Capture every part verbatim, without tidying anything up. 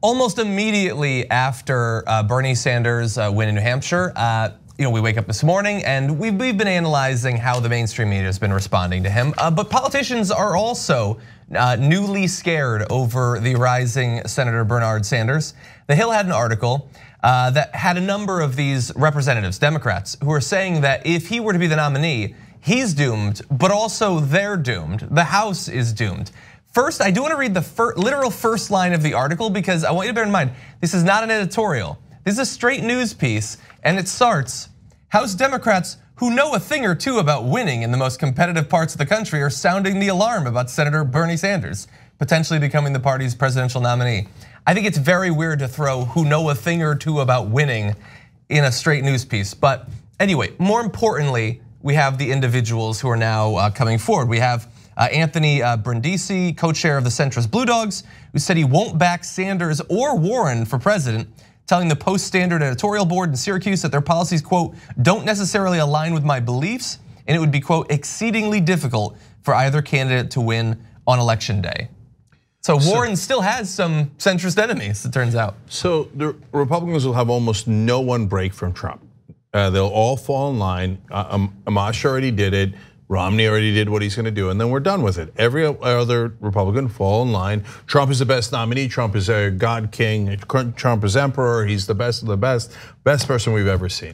Almost immediately after uh, Bernie Sanders' uh, win in New Hampshire, uh, you know, we wake up this morning and we've, we've been analyzing how the mainstream media has been responding to him. Uh, but politicians are also uh, newly scared over the rising Senator Bernard Sanders. The Hill had an article uh, that had a number of these representatives, Democrats, who are saying that if he were to be the nominee, he's doomed, but also they're doomed. The House is doomed. First, I do want to read the fir- literal first line of the article because I want you to bear in mind, this is not an editorial. This is a straight news piece, and it starts, House Democrats who know a thing or two about winning in the most competitive parts of the country are sounding the alarm about Senator Bernie Sanders potentially becoming the party's presidential nominee. I think it's very weird to throw who know a thing or two about winning in a straight news piece. But anyway, more importantly, we have the individuals who are now coming forward. We have Uh, Anthony uh, Brindisi, co-chair of the centrist Blue Dogs, who said he won't back Sanders or Warren for president, telling the Post Standard editorial board in Syracuse that their policies, quote, don't necessarily align with my beliefs, and it would be, quote, exceedingly difficult for either candidate to win on election day. So Warren so, still has some centrist enemies, it turns out. So the Republicans will have almost no one break from Trump. Uh, they'll all fall in line. Uh, Amash already did it. Romney already did what he's gonna do, and then we're done with it. Every other Republican fall in line. Trump is the best nominee. Trump is a god king. Trump is emperor. He's the best of the best, best person we've ever seen.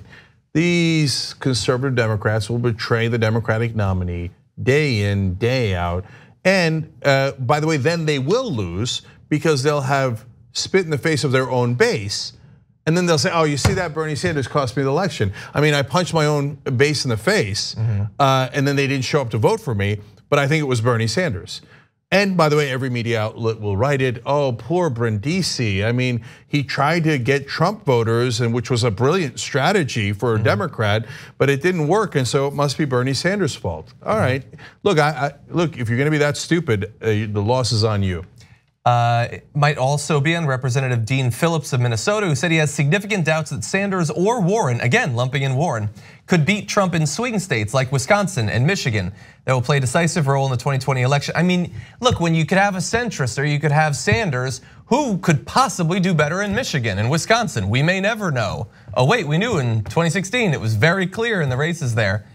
These conservative Democrats will betray the Democratic nominee day in, day out. And uh, by the way, then they will lose because they'll have spit in the face of their own base. And then they'll say, oh, you see that Bernie Sanders cost me the election. I mean, I punched my own base in the face, mm-hmm. uh, and then they didn't show up to vote for me, but I think it was Bernie Sanders. And by the way, every media outlet will write it, oh, poor Brindisi. I mean, he tried to get Trump voters, and which was a brilliant strategy for a mm-hmm. Democrat, but it didn't work, and so it must be Bernie Sanders' fault. All mm-hmm. right, look, I, I, look, if you're gonna be that stupid, uh, the loss is on you. Uh, it might also be on Representative Dean Phillips of Minnesota, who said he has significant doubts that Sanders or Warren, again lumping in Warren, could beat Trump in swing states like Wisconsin and Michigan that will play a decisive role in the twenty twenty election. I mean, look, when you could have a centrist or you could have Sanders, who could possibly do better in Michigan and Wisconsin? We may never know. Oh wait, we knew in twenty sixteen, it was very clear in the races there.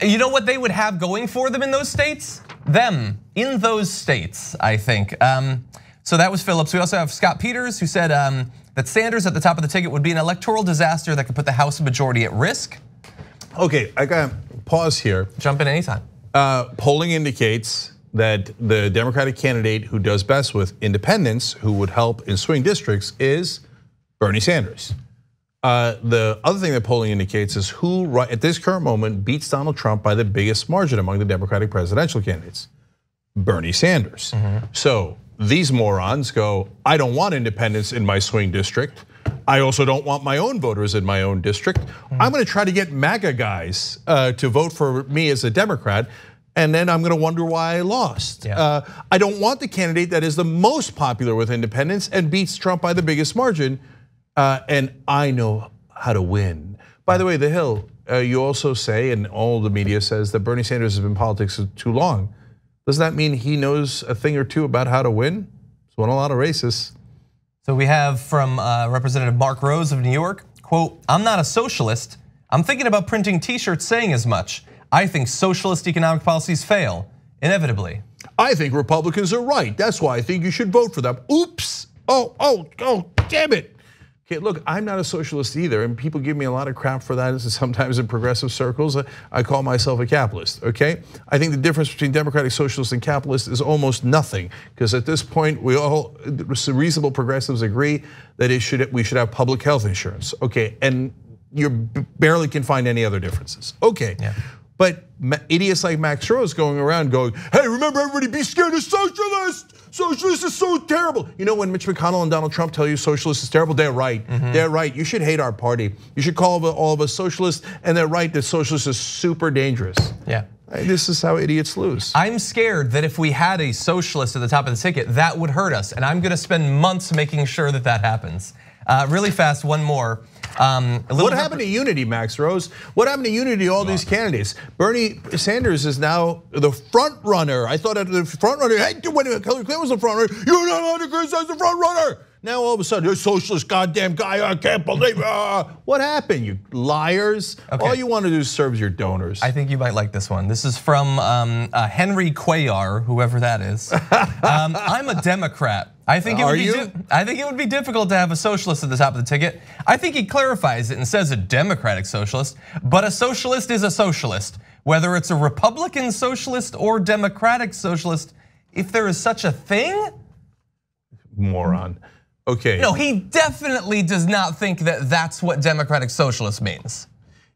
You know what they would have going for them in those states? Them in those states, I think. Um, so that was Phillips. We also have Scott Peters, who said um, that Sanders at the top of the ticket would be an electoral disaster that could put the House majority at risk. Okay, I gotta pause here. Jump in anytime. Uh, polling indicates that the Democratic candidate who does best with independents, who would help in swing districts, is Bernie Sanders. Uh, the other thing that polling indicates is who, right at this current moment, beats Donald Trump by the biggest margin among the Democratic presidential candidates, Bernie Sanders. Mm-hmm. So these morons go, I don't want independents in my swing district. I also don't want my own voters in my own district. Mm-hmm. I'm gonna try to get MAGA guys uh, to vote for me as a Democrat, and then I'm gonna wonder why I lost. Yeah. Uh, I don't want the candidate that is the most popular with independents and beats Trump by the biggest margin. Uh, and I know how to win. By the way, The Hill, uh, you also say, and all the media says, that Bernie Sanders has been in politics too long. Does that mean he knows a thing or two about how to win? He's won a lot of races. So we have from uh, Representative Mark Rose of New York, quote, I'm not a socialist. I'm thinking about printing t-shirts saying as much. I think socialist economic policies fail, inevitably. I think Republicans are right. That's why I think you should vote for them. Oops, oh, oh, oh, damn it. Okay, look, I'm not a socialist either, and people give me a lot of crap for that. Sometimes in progressive circles, I call myself a capitalist, okay? I think the difference between democratic socialist and capitalist is almost nothing, because at this point, we all, reasonable progressives agree that it should we should have public health insurance, okay? And you barely can find any other differences, okay? Yeah. But idiots like Max Rose going around going, hey, remember everybody be scared of socialists. Socialists is so terrible. You know when Mitch McConnell and Donald Trump tell you socialists is terrible, they're right, mm-hmm. they're right. You should hate our party. You should call all of us socialists, and they're right that socialists is super dangerous. Yeah. This is how idiots lose. I'm scared that if we had a socialist at the top of the ticket, that would hurt us, and I'm gonna spend months making sure that that happens. Uh, really fast, one more. Um, a what happened to unity, Max Rose? What happened to unity to all these candidates? Bernie Sanders is now the front runner. I thought the front runner, hey, wait a minute, Hillary Clinton was the front runner. You're not allowed to criticize the front runner. Now all of a sudden, you're a socialist goddamn guy, I can't believe it. What happened, you liars? Okay. All you want to do is serve your donors. I think you might like this one. This is from um, uh, Henry Cuellar, whoever that is. um, I'm a Democrat. I think it would Are be you? I think it would be difficult to have a socialist at the top of the ticket. I think he clarifies it and says a democratic socialist, but a socialist is a socialist. Whether it's a Republican socialist or democratic socialist, if there is such a thing? Moron. Okay. No, he definitely does not think that that's what democratic socialist means.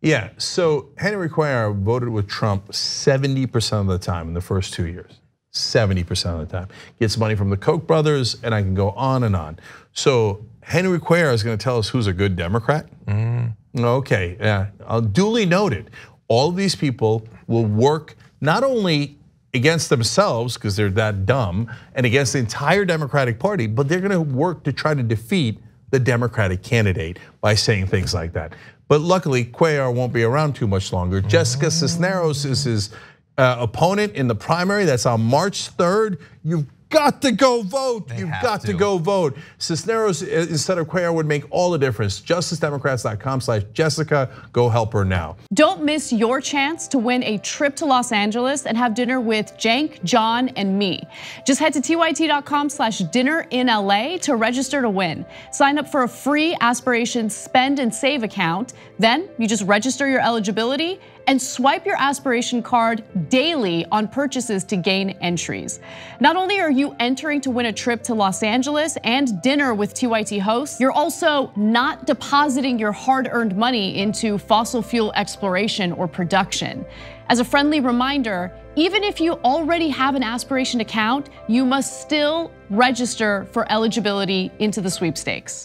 Yeah, so Henry Cuellar voted with Trump seventy percent of the time in the first two years. seventy percent of the time. Gets money from the Koch brothers, and I can go on and on. So Henry Cuellar is gonna tell us who's a good Democrat? Mm. Okay, yeah, I'll duly noted. All of these people will work not only against themselves, because they're that dumb, and against the entire Democratic Party, but they're gonna work to try to defeat the Democratic candidate by saying things like that. But luckily, Cuellar won't be around too much longer. Mm. Jessica Cisneros is his uh, opponent in the primary, that's on March third. You've got to go vote, they you've got to. to go vote. Cisneros, instead of Cuellar, would make all the difference. Justicedemocrats dot com slash Jessica, go help her now. Don't miss your chance to win a trip to Los Angeles and have dinner with Cenk, John, and me. Just head to T Y T dot com slash dinner in L A to register to win. Sign up for a free Aspiration spend and save account. Then you just register your eligibility and swipe your Aspiration card daily on purchases to gain entries. Not only are you entering to win a trip to Los Angeles and dinner with T Y T hosts, you're also not depositing your hard-earned money into fossil fuel exploration or production. As a friendly reminder, even if you already have an Aspiration account, you must still register for eligibility into the sweepstakes.